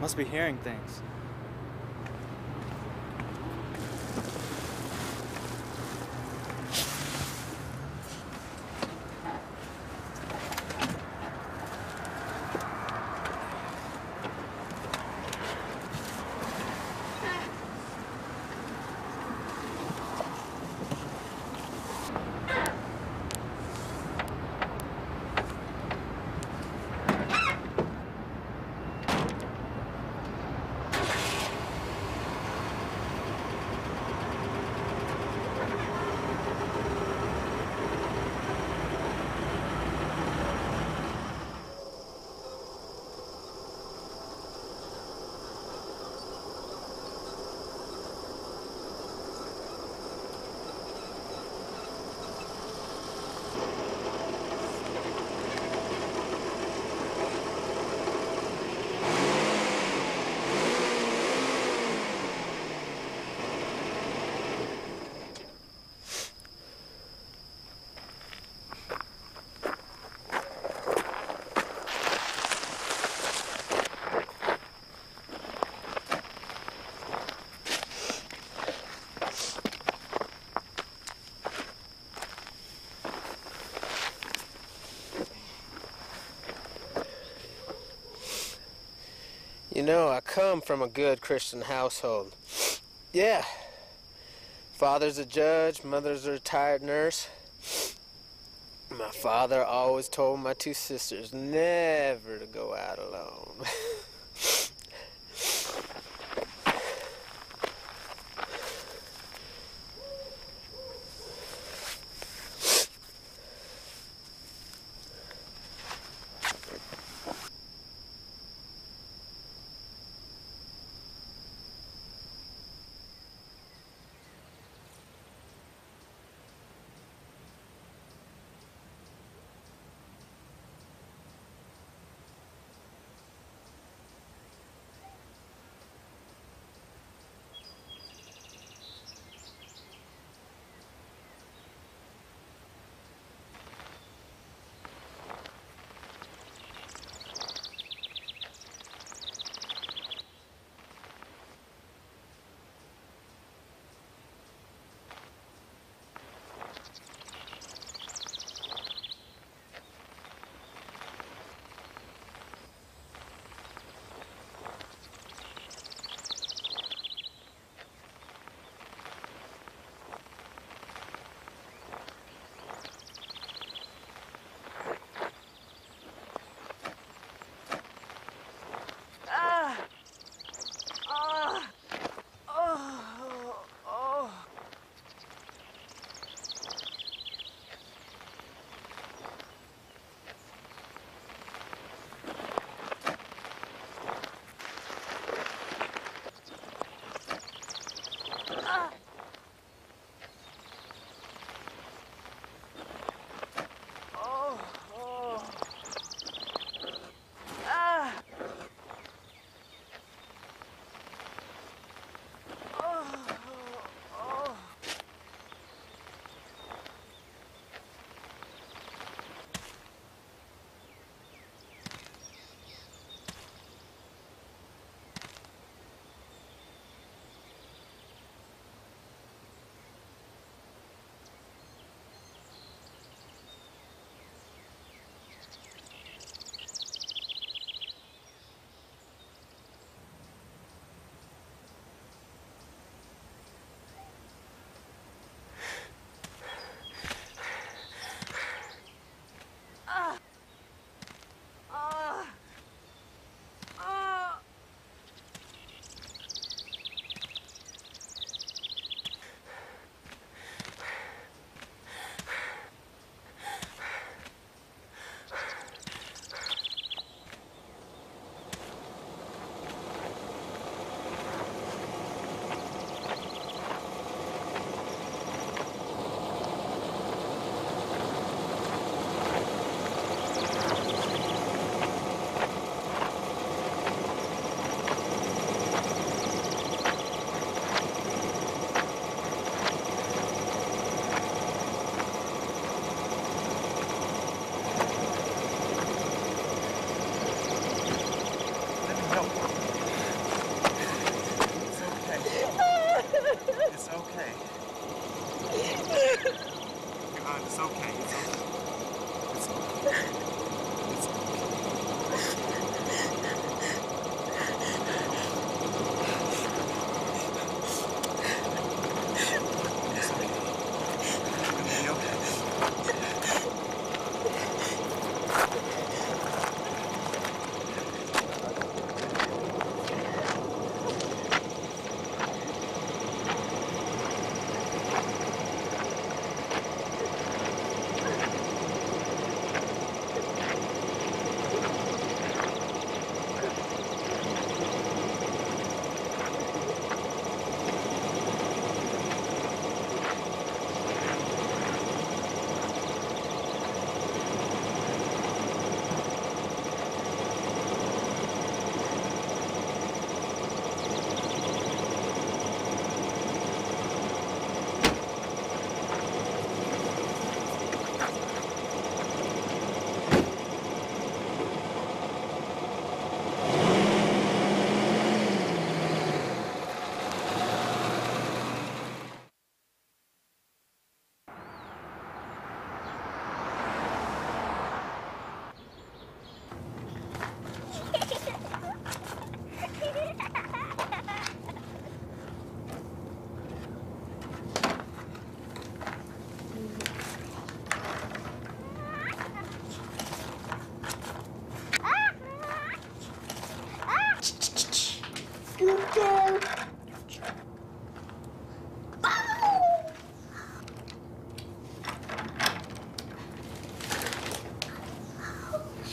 Must be hearing things. You know, I come from a good Christian household. Yeah. Father's a judge, mother's a retired nurse. My father always told my two sisters never to go out alone.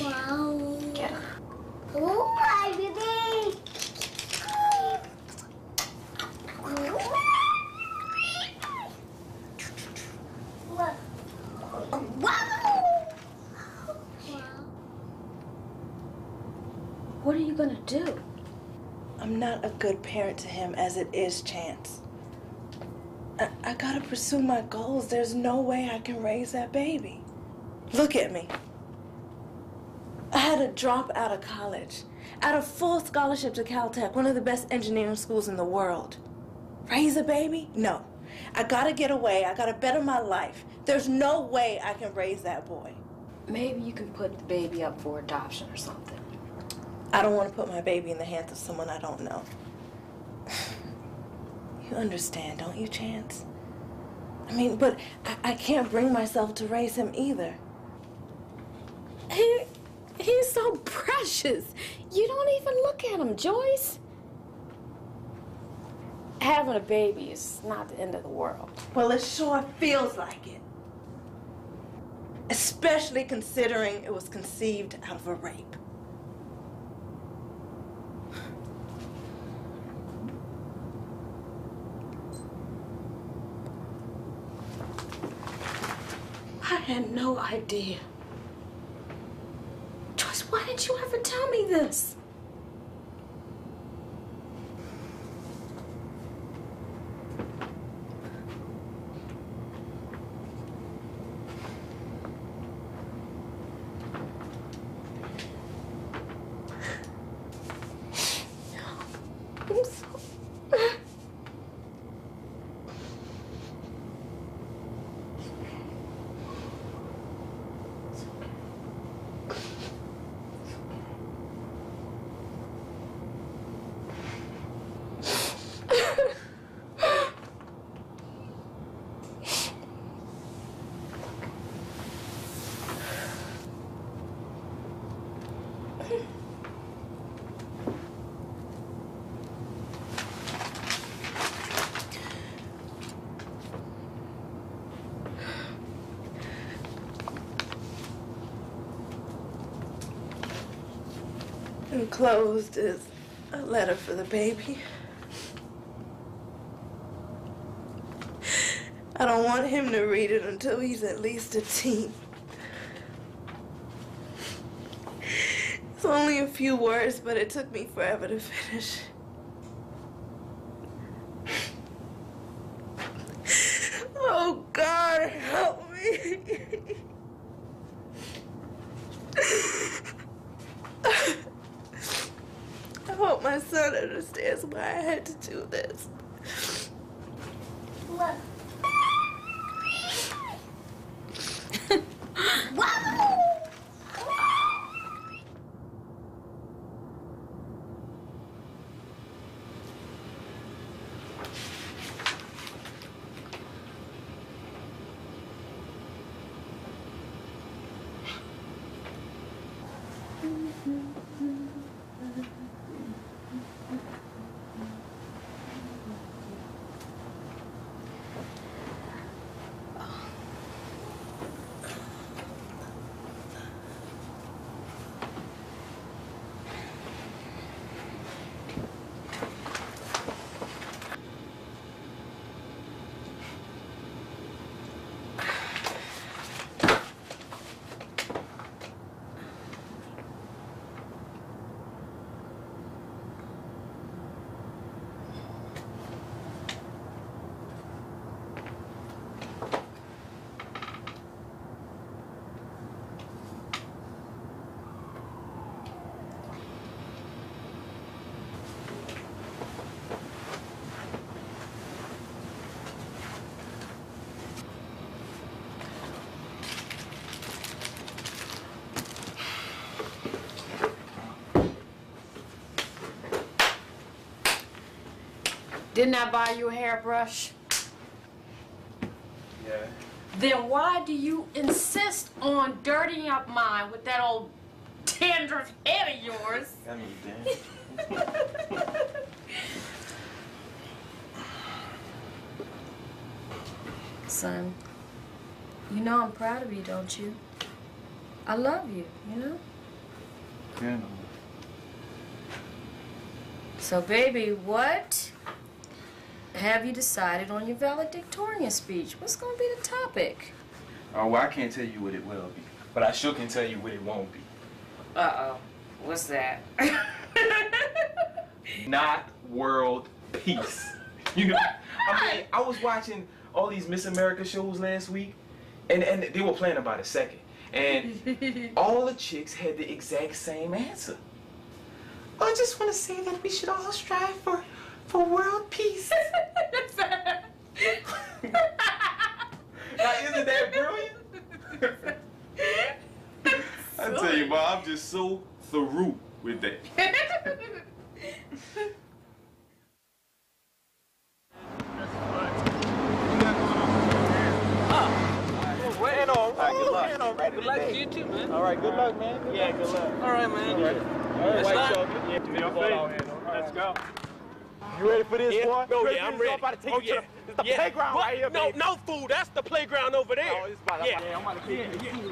Wow. Yeah. Oh, I really. Wow. What are you gonna do? I'm not a good parent to him as it is, Chance. I gotta pursue my goals. There's no way I can raise that baby. Look at me. I had to drop out of college, out of full scholarship to Caltech, one of the best engineering schools in the world. Raise a baby? No. I gotta get away. I gotta better my life. There's no way I can raise that boy. Maybe you can put the baby up for adoption or something. I don't want to put my baby in the hands of someone I don't know. You understand, don't you, Chance? I mean, but I can't bring myself to raise him either. He's so precious. You don't even look at him, Joyce. Having a baby is not the end of the world. Well, it sure feels like it. Especially considering it was conceived out of a rape. I had no idea. Joyce, why didn't you ever tell me this? Enclosed is a letter for the baby. I don't want him to read it until he's at least a teen. It's only a few words, but it took me forever to finish. Oh, God, help me. I hope my son understands why I had to do this. Didn't I buy you a hairbrush? Yeah. Then why do you insist on dirtying up mine with that old dandruff head of yours? I mean, damn. Son, you know I'm proud of you, don't you? I love you, you know? Yeah. So, baby, what have you decided on your valedictorian speech? What's going to be the topic? Oh, well, I can't tell you what it will be, but I sure can tell you what it won't be. Uh-oh. What's that? Not world peace. You know, I mean, I was watching all these Miss America shows last week, and they were playing about a second. And all the chicks had the exact same answer. I just want to say that we should all strive for world peace. Now, isn't that brilliant? I tell you, Mom, I'm just so through with that. Good luck to you too, man. All right, good luck, man. Good luck. Good luck. All right, man. All right, white chocolate. Yeah, do your thing. Let's go. You ready for this, boy? Oh, yeah, I'm ready. I'm about to take you to the playground right here, baby. No, fool. That's the playground over there. Oh, it's about to I'm about to take you.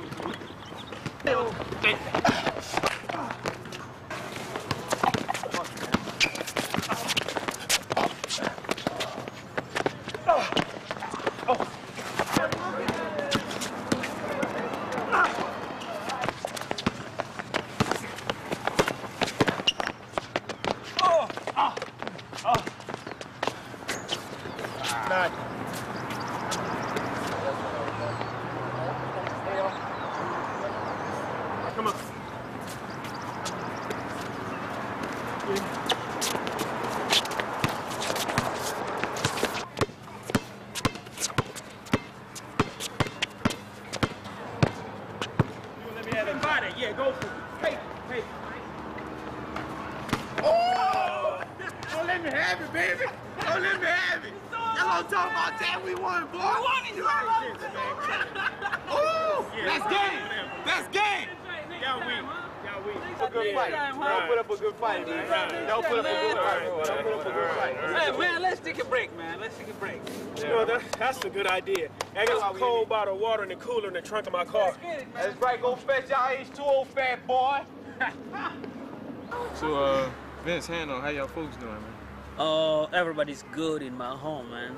Bottle of water in the cooler in the trunk of my car. That's right, go fetch y'all H2O, fat boy. So, Vince, Hannah, how y'all folks doing, man? Oh, everybody's good in my home, man.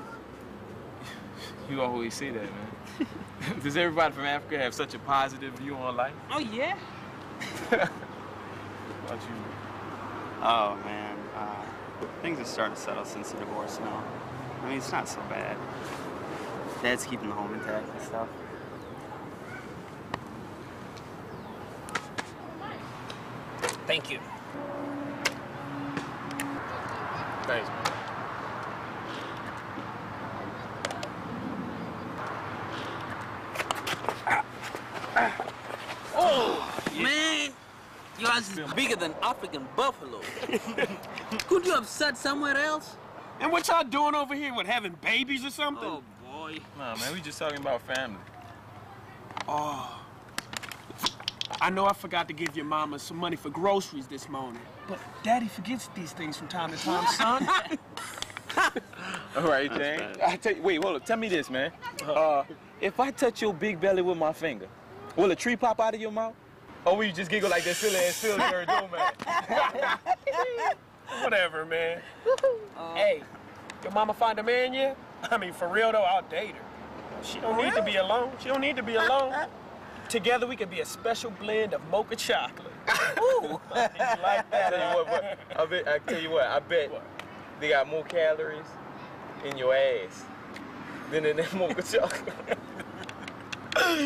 You always say that, man. Does everybody from Africa have such a positive view on life? Oh, yeah. What about you? Oh, man. Things are starting to settle since the divorce now. I mean, it's not so bad. Dad's keeping the home intact and stuff. Thank you. Thanks, man. Oh, man! Yours is bigger than African buffalo. Could you have sat somewhere else? And what y'all doing over here? What, having babies or something? Oh. Nah, man, we just talking about family. Oh. I know I forgot to give your mama some money for groceries this morning, but Daddy forgets these things from time to time, son. All right, James. I tell you, wait, hold up. Tell me this, man. If I touch your big belly with my finger, will a tree pop out of your mouth? Or will you just giggle like that silly-ass silly bird, don't man? Whatever, man. Hey, your mama find a man yet? I mean, for real, though, I'll date her. She don't need to be alone. She don't need to be alone. Together, we could be a special blend of mocha chocolate. Ooh. I like that. I bet they got more calories in your ass than in that mocha chocolate.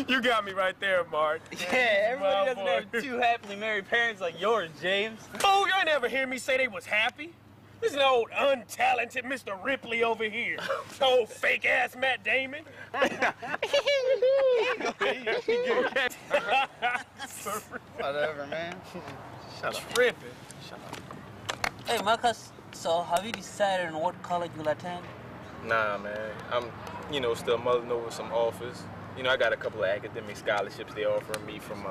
You got me right there, Mark. Yeah, everybody doesn't have two happily married parents like yours, James. Oh, y'all never hear me say they was happy. This is an old, untalented Mr. Ripley over here. Old fake-ass Matt Damon. Whatever, man. Shut up. Tripping. Shut up. Hey, Marcus, so have you decided on what college you'll attend? Nah, man. I'm, you know, still mulling over some offers. You know, I got a couple of academic scholarships they offering me from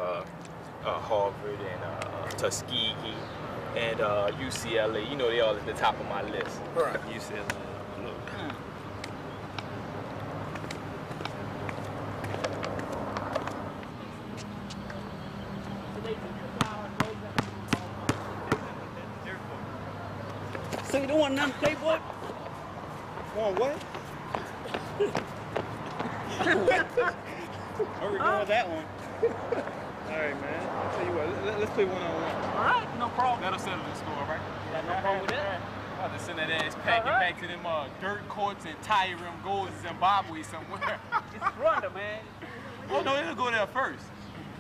Harvard and Tuskegee. And UCLA, you know, they all at the top of my list. Right. UCLA. Look. So you don't want none, playboy? Want what? Where we going with that one? All right, man. I'll tell you what, let's play one-on-one. All right, no problem. That'll settle the score, right? Yeah, no problem with that. I'll have to send that ass packing back to them dirt courts and tire rim goals in Zimbabwe somewhere. It's Rwanda, man. Oh, no, it'll go there first.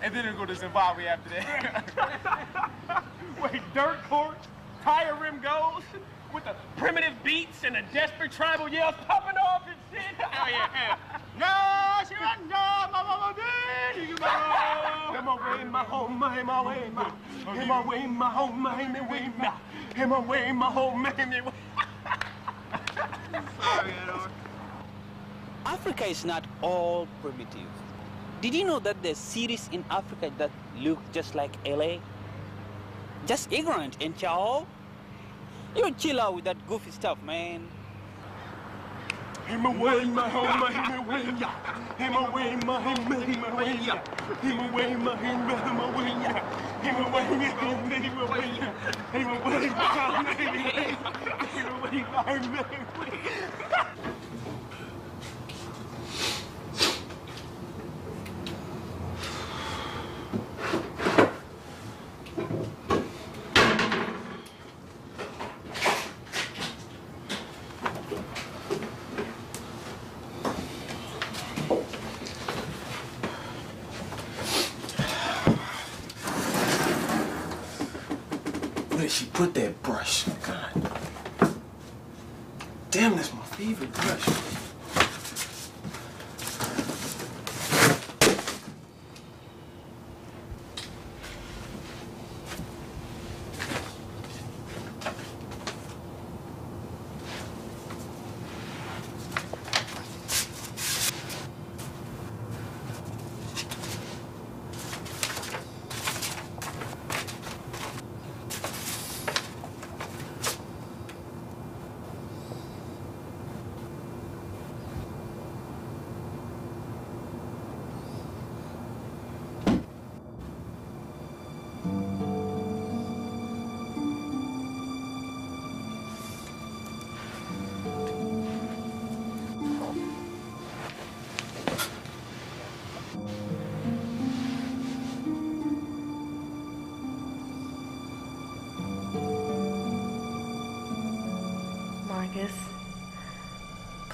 And then it'll go to Zimbabwe after that. Wait, dirt courts, tire rim goals, with the primitive beats and the desperate tribal yells popping off and shit. Oh, yeah. No, she went, no, mama, my way, my home, my way, my way, my home, my way, my way, my home, my way. Sorry, Africa is not all primitive. Did you know that there's cities in Africa that look just like LA? Just ignorant and chow. You chill out with that goofy stuff, man. Him away, my home, him away, yeah. Him away, my home, him away, yeah. Him away, my him away, yeah. Him away, my home, him away, yeah. Him away, my home, him away, yeah. Him away, my home, him away, yeah. Put that brush, God. Damn, that's my favorite brush.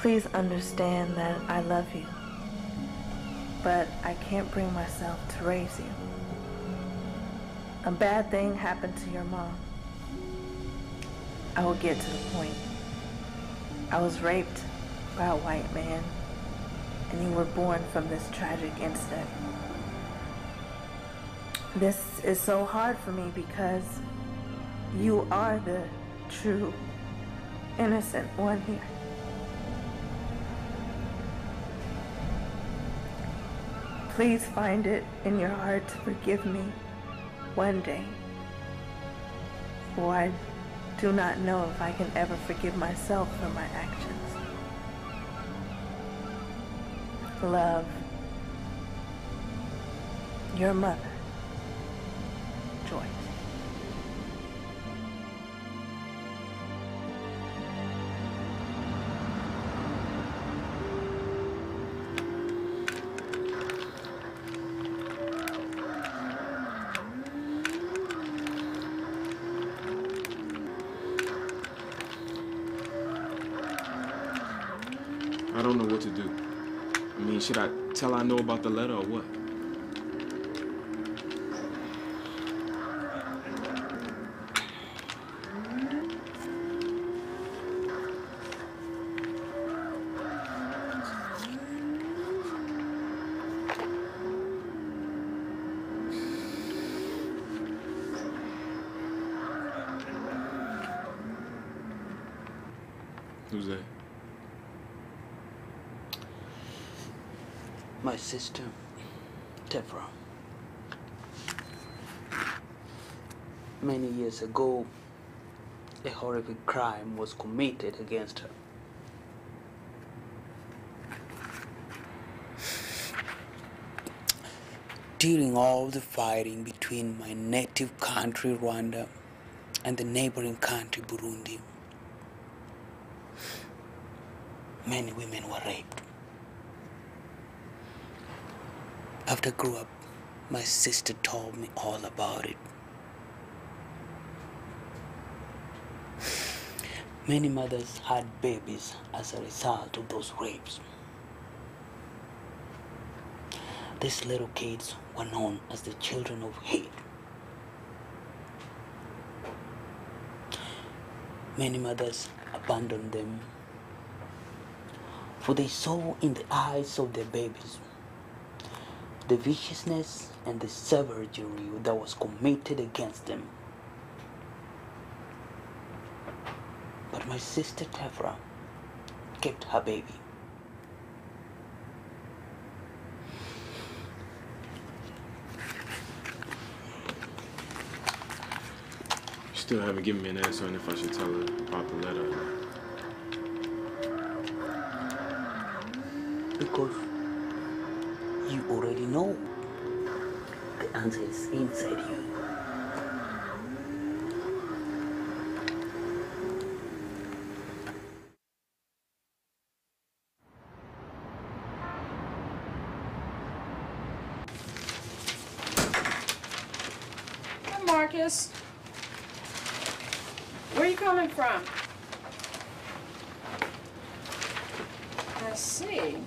Please understand that I love you, but I can't bring myself to raise you. A bad thing happened to your mom. I will get to the point. I was raped by a white man, and you were born from this tragic incident. This is so hard for me because you are the true innocent one here. Please find it in your heart to forgive me one day, for I do not know if I can ever forgive myself for my actions. Love, your mother, Joyce. Should I tell I know about the letter or what? Who's that? My sister, Tefra. Many years ago, a horrific crime was committed against her. During all the fighting between my native country, Rwanda, and the neighboring country, Burundi, many women were raped. After I grew up, my sister told me all about it. Many mothers had babies as a result of those rapes. These little kids were known as the children of hate. Many mothers abandoned them, for they saw in the eyes of their babies the viciousness and the savagery that was committed against them. But my sister Tefra kept her baby. You still haven't given me an answer on if I should tell her about the letter or not. Because you already know. The answer is inside you. Hey Marcus, where are you coming from? I see.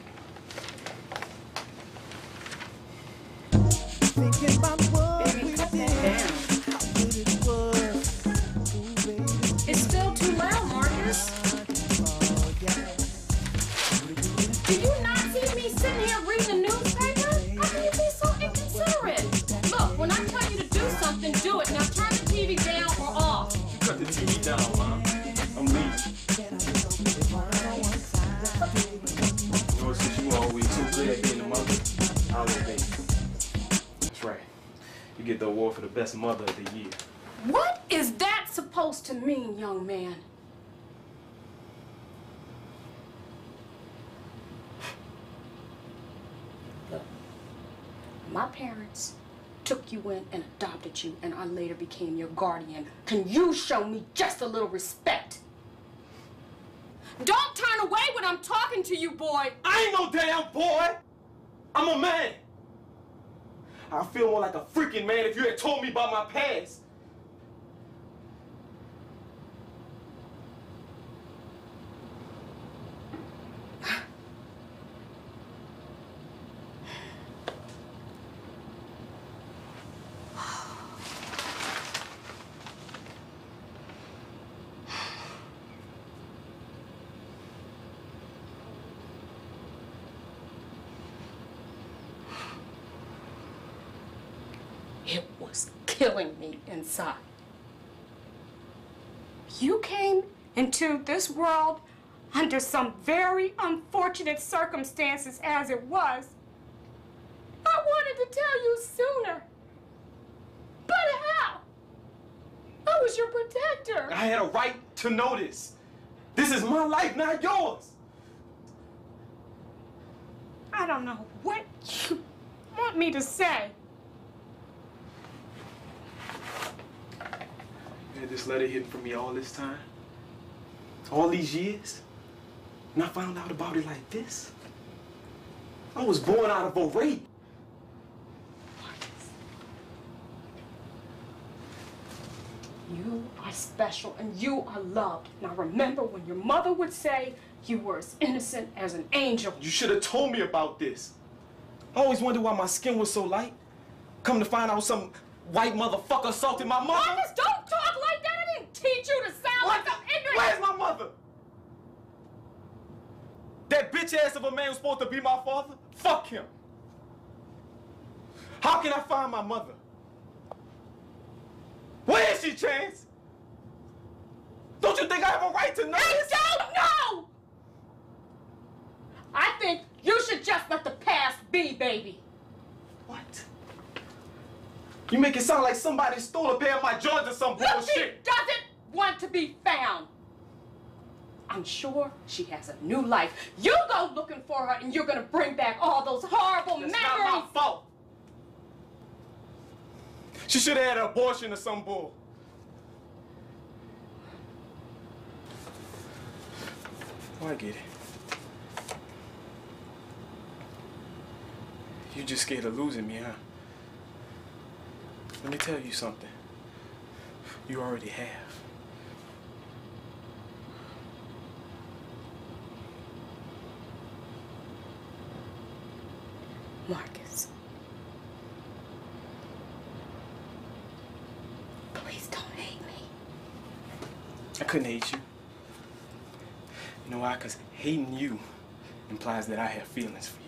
Thinking about what we did, how good it was. Ooh, baby. It's still too loud, Marcus. Oh, yeah. Do you not see me sitting here reading the newspaper? How can you be so inconsiderate? Look, when I tell you to do something, do it. Now turn the TV down or off. You cut the TV down, Mom. I'm leaving. You know, since you always too good at being a mother, I'll obey. You get the award for the best mother of the year. What is that supposed to mean, young man? Look, my parents took you in and adopted you, and I later became your guardian. Can you show me just a little respect? Don't turn away when I'm talking to you, boy. I ain't no damn boy. I'm a man. I feel more like a freaking man if you had told me about my past. It was killing me inside. You came into this world under some very unfortunate circumstances as it was. I wanted to tell you sooner. But how? I was your protector. I had a right to know this. This is my life, not yours. I don't know what you want me to say. Had this letter hidden from me all this time, all these years, and I found out about it like this. I was born out of a rape. You are special and you are loved. Now remember when your mother would say you were as innocent as an angel. You should have told me about this. I always wondered why my skin was so light. Come to find out some white motherfucker assaulted my mother. Marcus, don't talk like that. I didn't teach you to sound like I'm ignorant. Where's my mother? That bitch ass of a man who's supposed to be my father? Fuck him. How can I find my mother? Where is she, Chance? Don't you think I have a right to know this? I don't know! I think you should just let the past be, baby. What? You make it sound like somebody stole a pair of my Jordans or some bullshit. She doesn't want to be found. I'm sure she has a new life. You go looking for her and you're going to bring back all those horrible memories. It's not my fault. She should have had an abortion or some bull. Oh, I get it. You just scared of losing me, huh? Let me tell you something. You already have. Marcus. Please don't hate me. I couldn't hate you. You know why? Because hating you implies that I have feelings for you.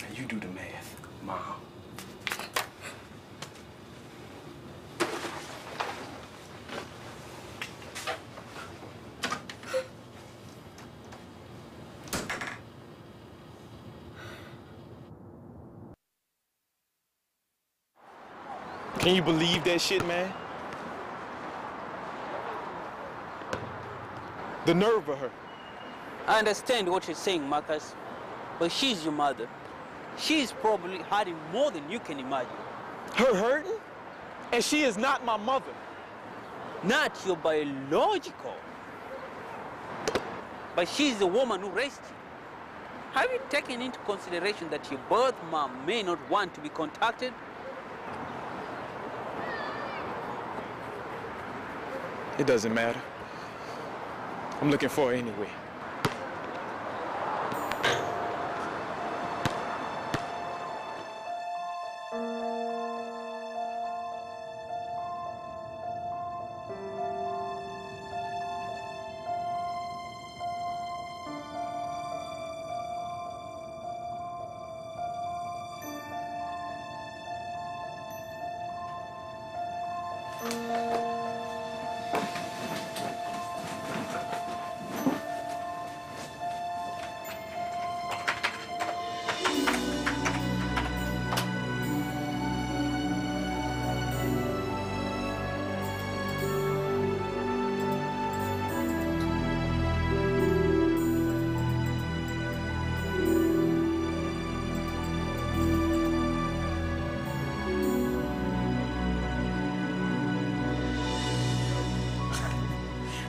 Now you do the math, Mom. Can you believe that shit, man? The nerve of her. I understand what you're saying, Marcus, but she's your mother. She's probably hiding more than you can imagine. Her hurting? And she is not my mother. Not your biological. But she's the woman who raised you. Have you taken into consideration that your birth mom may not want to be contacted? It doesn't matter. I'm looking for her anyway.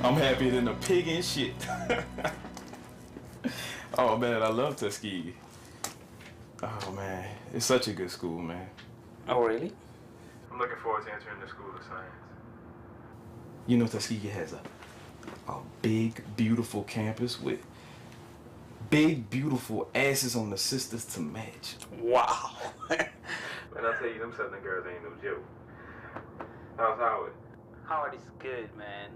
I'm happier than a pig and shit. Oh man, I love Tuskegee. Oh man, it's such a good school, man. Oh really? I'm looking forward to entering the School of Science. You know Tuskegee has a big, beautiful campus with big, beautiful asses on the sisters to match. Wow. Man, I'll tell you, them Southern girls ain't no joke. How's Howard? Howard is good, man.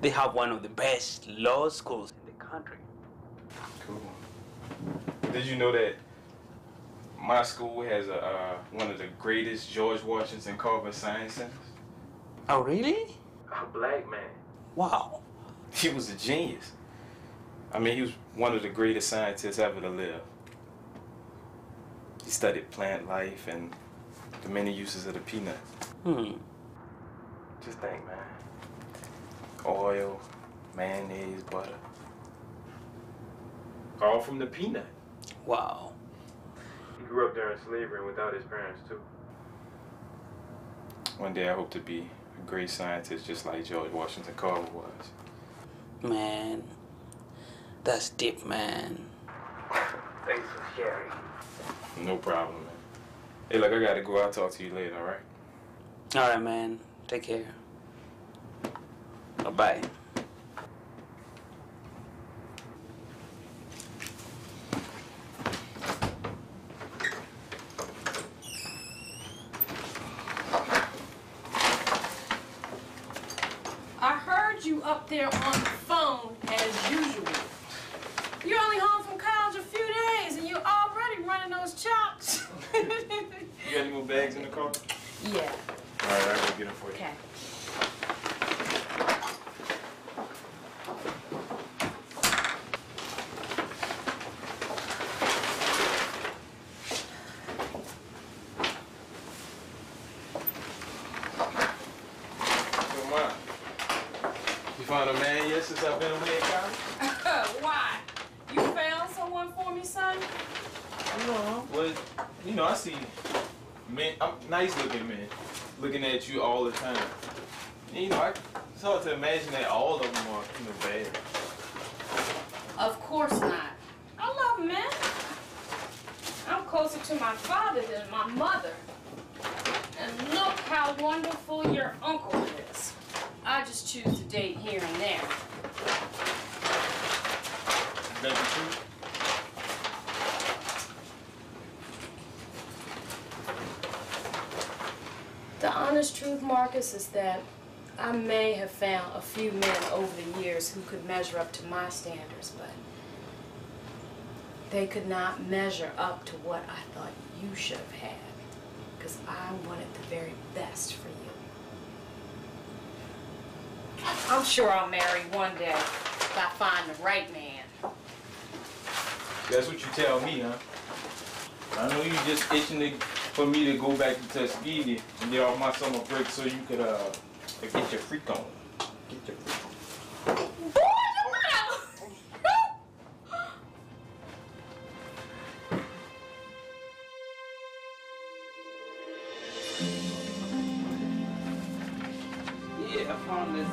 They have one of the best law schools in the country. Cool. Did you know that my school has one of the greatest George Washington Carver science centers? Oh, really? A black man. Wow. He was a genius. I mean, he was one of the greatest scientists ever to live. He studied plant life and the many uses of the peanut. Hmm. Just think, man. Oil, mayonnaise, butter. All from the peanut. Wow. He grew up during slavery and without his parents, too. One day I hope to be a great scientist just like George Washington Carver was. Man, that's deep, man. Thanks for sharing. No problem, man. Hey, look, I gotta go. I'll talk to you later, all right? All right, man. Take care. Bye. I heard you up there on the phone as usual. You're only home from college a few days and you're already running those chops. You got any more bags in the car? Yeah. All right, I'll go get them for you. Okay. Since I've been away at college. Why? You found someone for me, son? No. Well, you know, I see men, nice-looking men looking at you all the time. And, you know, it's hard to imagine that all of them are, you know, bad. Of course not. I love men. closer to my father than my mother. And look how wonderful your uncle is. I just choose to date here and there. Baby, too? The honest truth, Marcus, is that I may have found a few men over the years who could measure up to my standards, but they could not measure up to what I thought you should have had, because I wanted the very best for you. I'm sure I'll marry one day if I find the right man. That's what you tell me, huh? I know you're just itching for me to go back to Tuskegee and get off my summer break so you could get your freak on. Get your freak on. Yeah, I found this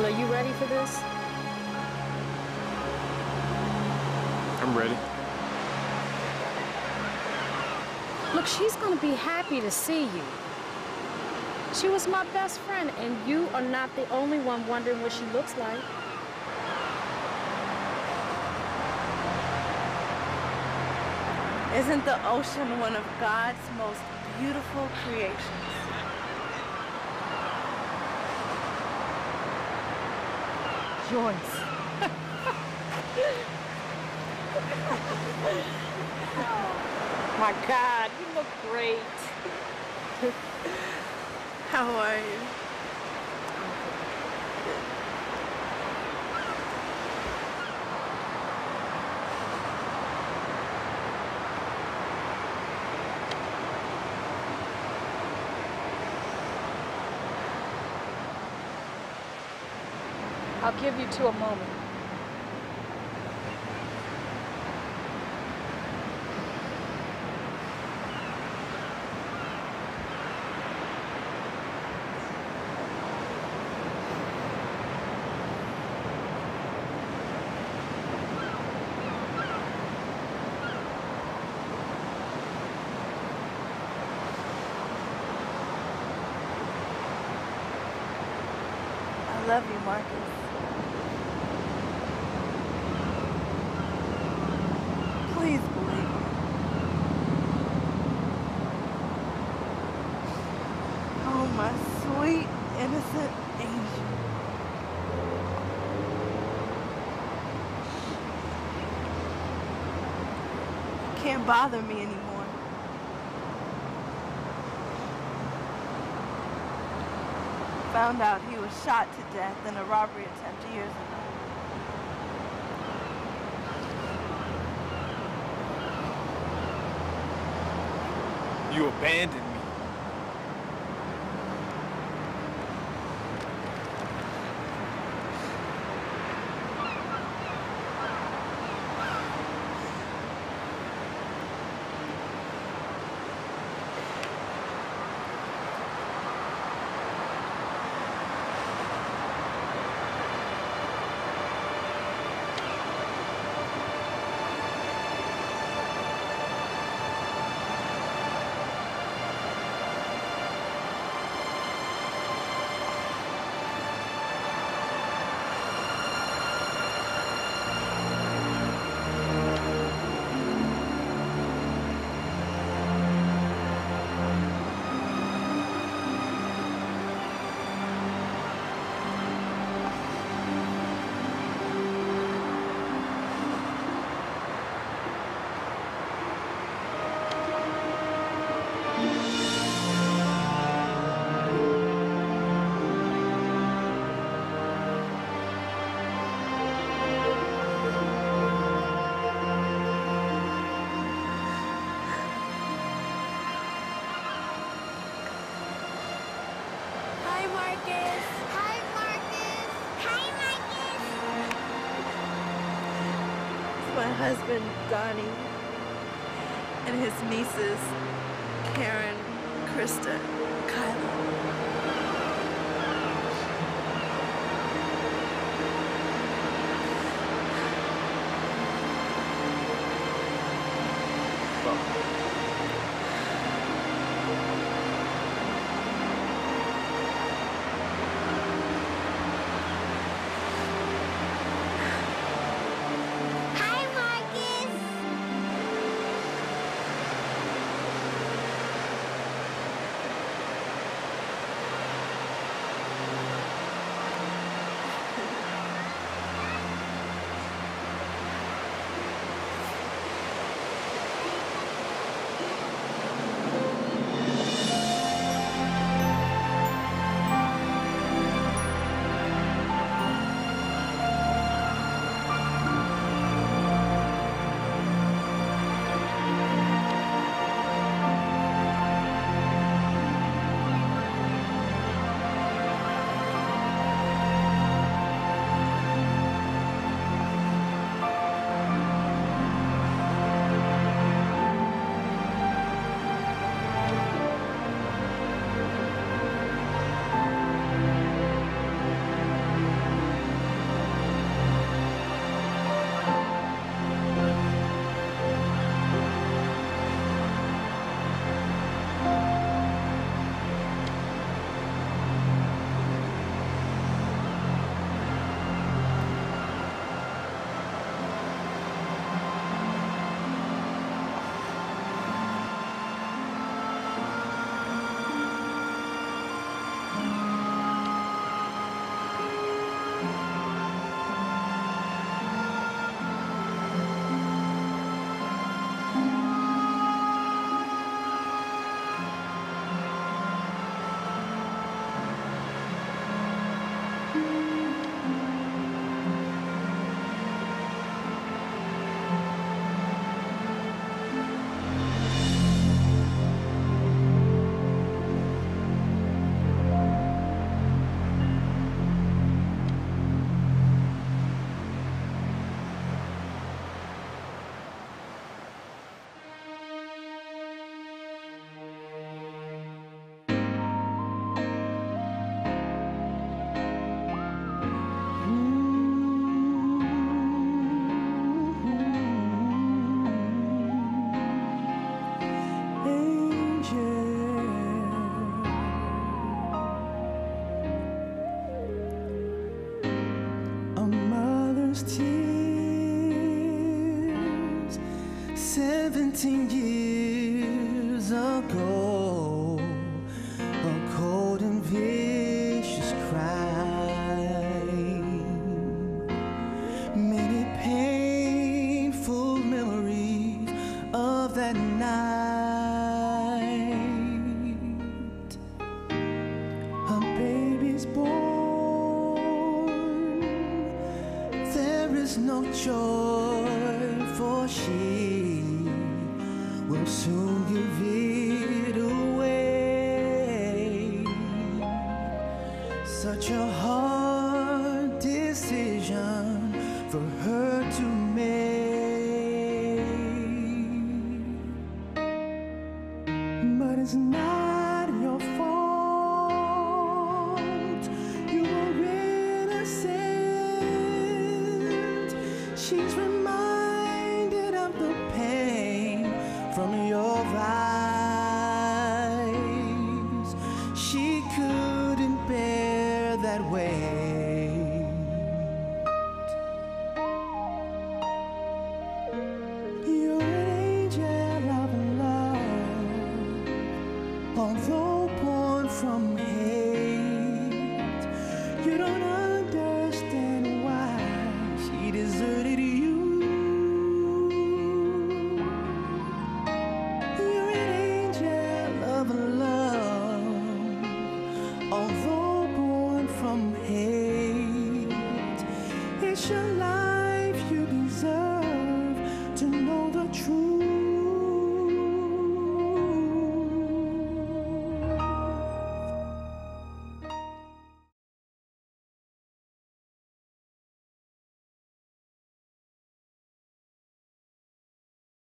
Are you ready for this? I'm ready. Look, she's gonna be happy to see you. She was my best friend, and you are not the only one wondering what she looks like. Isn't the ocean one of God's most beautiful creations? Joyce. My God, you look great. How are you? I'll give you two a moment. I love you, Marcus. Can't bother me anymore. Found out he was shot to death in a robbery attempt years ago. You abandoned me. Marcus. Hi, Marcus. Hi, Marcus. It's my husband, Donnie, and his nieces, Karen, Krista, Kyla. Tears 17 years ago, a cold and vicious crime, many painful memories of that night. A baby's born, no joy, for she will soon give it away. Such a hard decision for her to make, but it's not your fault. You were innocent. She's reminded of the pain from your eyes. She couldn't bear that weight. You're an angel of love, although born from hate. You don't understand why she deserted. Although born from hate, it shall